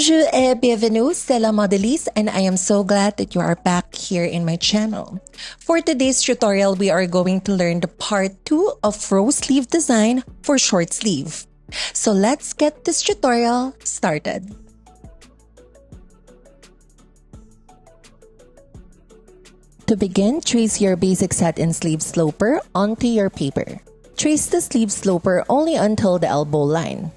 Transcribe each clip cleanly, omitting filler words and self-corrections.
Bonjour et bienvenue, c'est La Modéliste, and I am so glad that you are back here in my channel. For today's tutorial, we are going to learn the part 2 of row sleeve design for short sleeve. So let's get this tutorial started. To begin, trace your basic satin sleeve sloper onto your paper. Trace the sleeve sloper only until the elbow line.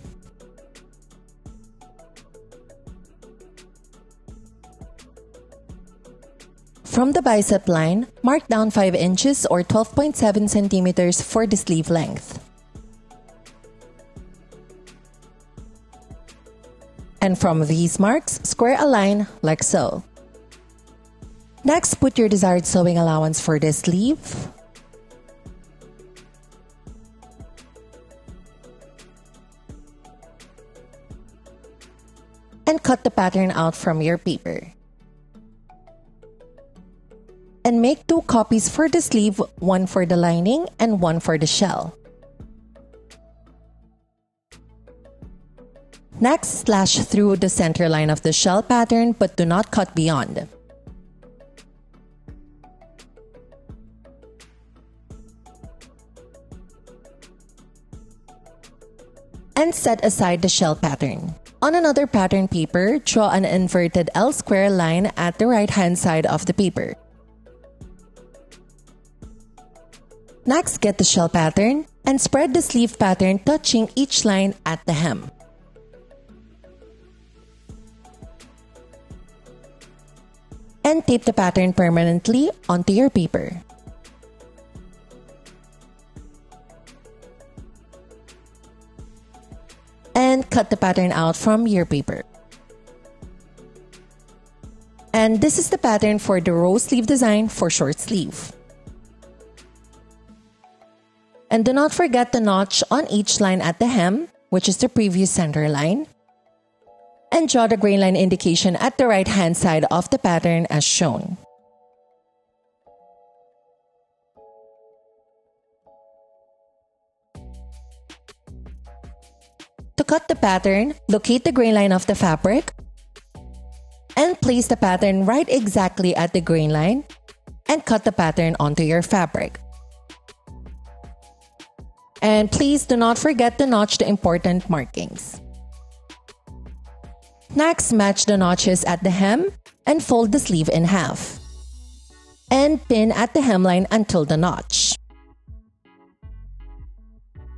From the bicep line, mark down 5 inches or 12.7 centimeters for the sleeve length. And from these marks, square a line like so. Next, put your desired sewing allowance for the sleeve. And cut the pattern out from your paper. And make 2 copies for the sleeve, one for the lining and one for the shell. Next, slash through the center line of the shell pattern, but do not cut beyond. And set aside the shell pattern. On another pattern paper, draw an inverted L-square line at the right-hand side of the paper. Next, get the shell pattern and spread the sleeve pattern touching each line at the hem. And tape the pattern permanently onto your paper. And cut the pattern out from your paper. And this is the pattern for the row sleeve design for short sleeve. And do not forget the notch on each line at the hem, which is the previous center line. And draw the grain line indication at the right-hand side of the pattern as shown. To cut the pattern, locate the grain line of the fabric and place the pattern right exactly at the grain line and cut the pattern onto your fabric. And please do not forget to notch the important markings. Next, match the notches at the hem and fold the sleeve in half. And pin at the hemline until the notch.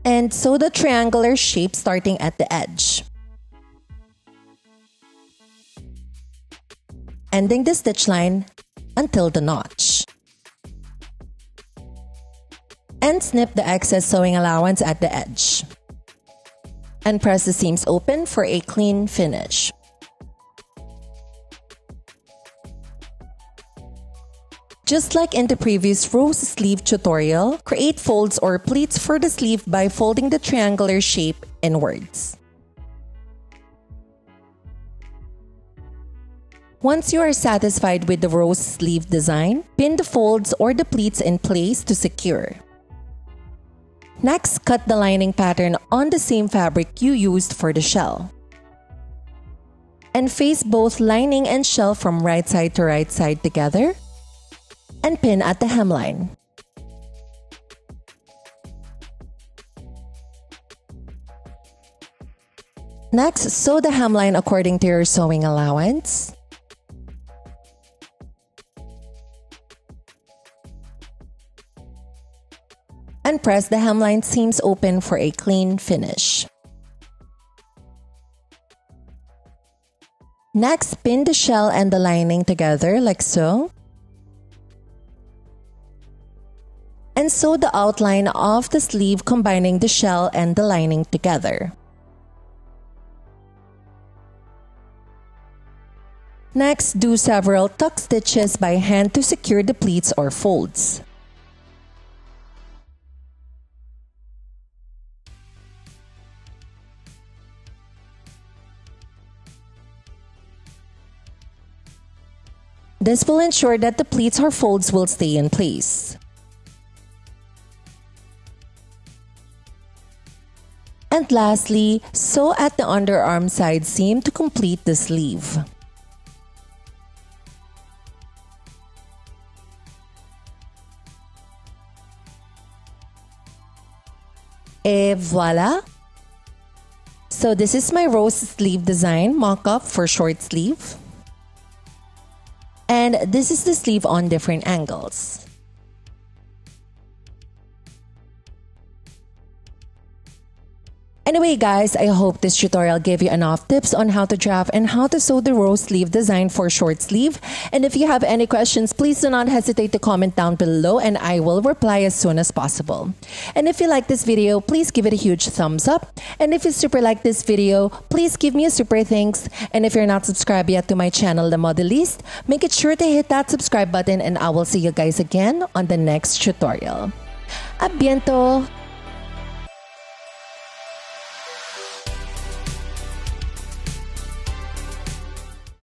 And sew the triangular shape starting at the edge. Ending the stitch line until the notch. And snip the excess sewing allowance at the edge. And press the seams open for a clean finish. Just like in the previous row sleeve tutorial, create folds or pleats for the sleeve by folding the triangular shape inwards. Once you are satisfied with the row sleeve design, pin the folds or the pleats in place to secure. Next, cut the lining pattern on the same fabric you used for the shell. And face both lining and shell from right side together. And pin at the hemline. Next, sew the hemline according to your sewing allowance. And press the hemline seams open for a clean finish. Next, pin the shell and the lining together like so. And sew the outline of the sleeve combining the shell and the lining together. Next, do several tuck stitches by hand to secure the pleats or folds. This will ensure that the pleats or folds will stay in place. And lastly, sew at the underarm side seam to complete the sleeve. Et voila! So this is my rose sleeve design, mock-up for short sleeve. And this is the sleeve on different angles. Anyway guys, I hope this tutorial gave you enough tips on how to draft and how to sew the rose sleeve design for short sleeve. And if you have any questions, please do not hesitate to comment down below and I will reply as soon as possible. And if you like this video, please give it a huge thumbs up. And if you super like this video, please give me a super thanks. And if you're not subscribed yet to my channel, La Modéliste, make it sure to hit that subscribe button and I will see you guys again on the next tutorial. A bientôt!